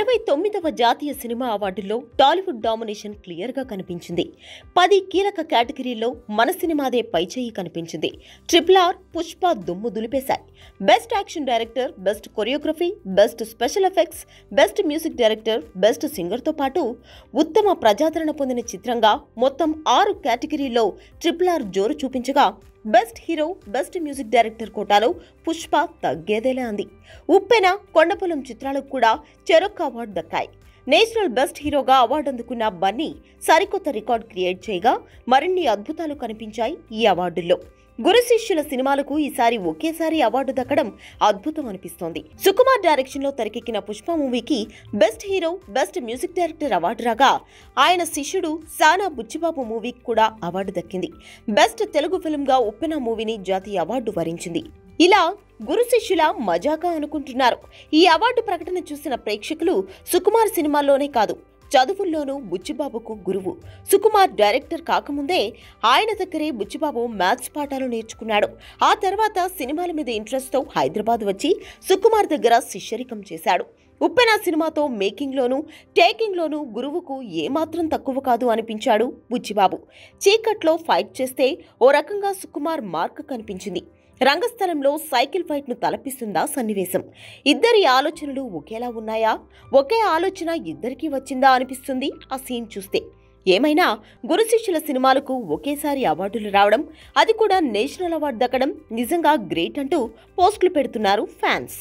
69వ జాతీయ cinema అవార్డులో Tollywood domination క్లియర్గా కనిపించింది. 10 కీలక కేటగిరీల్లో మన సినిమాదే పైచేయి కనిపించింది. RRR, పుష్ప దుమ్ము దులిపేశాయి. Best action director, best choreography, best special effects, best music director, best సింగర్తో పాటు ఉత్తమ ప్రజాదరణ పొందిన చిత్రంగా మొత్తం 6 కేటగిరీల్లో RRR జోరు చూపించగా best hero, best music director కోటాలో పుష్ప తగ్గేదేలా అంది. ఉప్పెన, కొండపొలం చిత్రాలకు కూడా చెరొక్క అవార్డు దక్కాయి. నేషనల్ బెస్ట్ హీరోగా అవార్డు అందుకున్న బన్నీ సరికొత్త రికార్డు క్రియేట్ చేయగా మరిన్ని అద్భుతాలు కనిపించాయి ఈ అవార్డుల్లో. గురు శిష్యుల సినిమాలకు ఈసారి ఒకేసారి అవార్డు దక్కడం అద్భుతం అనిపిస్తోంది. సుకుమార్ డైరెక్షన్ లో తెరకెక్కిన పుష్ప మూవీకి best hero, best music director award రాగా, ఆయన శిష్యుడు సానా బుచ్చిబాబు మూవీకి కూడా అవార్డు దక్కింది. బెస్ట్ తెలుగు ఫిల్మ్ గా ఉప్పెన మూవీని జాతీయ అవార్డు వరించింది. ఇలా గురు శిష్యుల మజాగా అనుకుంటున్నారు. ఈ అవార్డు ప్రకటన చూసిన ప్రేక్షకులు సుకుమార్ సినిమాల్లోనే కాదు, చదువుల్లోనూ బుచ్చిబాబుకు గురువు. సుకుమార్ డైరెక్టర్ కాకముందే ఆయన దగ్గరే బుచ్చిబాబు మ్యాథ్స్ పాఠాలు నేర్చుకున్నాడు. ఆ తర్వాత సినిమాల మీద ఇంట్రెస్ట్తో హైదరాబాద్ వచ్చి సుకుమార్ దగ్గర శిష్యరికం చేశాడు. ఉప్పెన సినిమాతో మేకింగ్లోనూ టేకింగ్లోనూ గురువుకు ఏమాత్రం తక్కువ కాదు అనిపించాడు బుచ్చిబాబు. చీకట్లో ఫైట్ చేస్తే ఓ రకంగా సుకుమార్ మార్క్ కనిపించింది. రంగస్థలంలో సైకిల్ ఫైట్ను తలపిస్తుందా సన్నివేశం? ఇద్దరి ఆలోచనలు ఒకేలా ఉన్నాయా? ఒకే ఆలోచన ఇద్దరికీ వచ్చిందా అనిపిస్తుంది ఆ సీన్ చూస్తే. ఏమైనా గురు శిష్యుల సినిమాలకు ఒకేసారి అవార్డులు రావడం, అది కూడా నేషనల్ అవార్డు దక్కడం నిజంగా గ్రేట్ అంటూ పోస్టులు పెడుతున్నారు ఫ్యాన్స్.